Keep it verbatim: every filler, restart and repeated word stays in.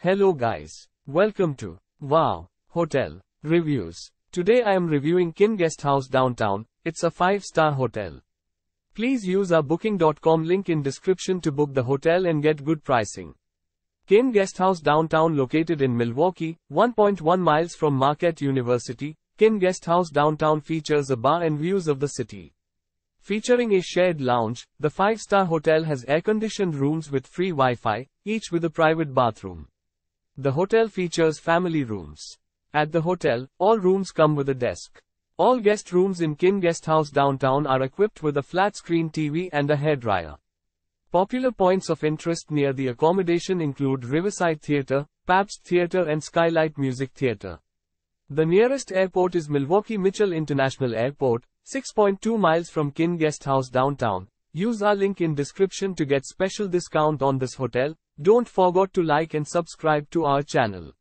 Hello guys, welcome to Wow Hotel Reviews. Today I am reviewing Kinn Guesthouse Downtown. It's a five-star hotel. Please use our booking dot com link in description to book the hotel and get good pricing. Kinn Guesthouse Downtown, located in Milwaukee, one point one miles from Marquette University. Kinn Guesthouse Downtown features a bar and views of the city. Featuring a shared lounge, the five-star hotel has air-conditioned rooms with free Wi-Fi, each with a private bathroom. The hotel features family rooms. At the hotel, all rooms come with a desk. All guest rooms in Kinn Guesthouse Downtown are equipped with a flat-screen T V and a hairdryer. Popular points of interest near the accommodation include Riverside Theater, Pabst Theater and Skylight Music Theater. The nearest airport is Milwaukee Mitchell International Airport, six point two miles from Kinn Guesthouse Downtown. Use our link in description to get special discount on this hotel. Don't forget to like and subscribe to our channel.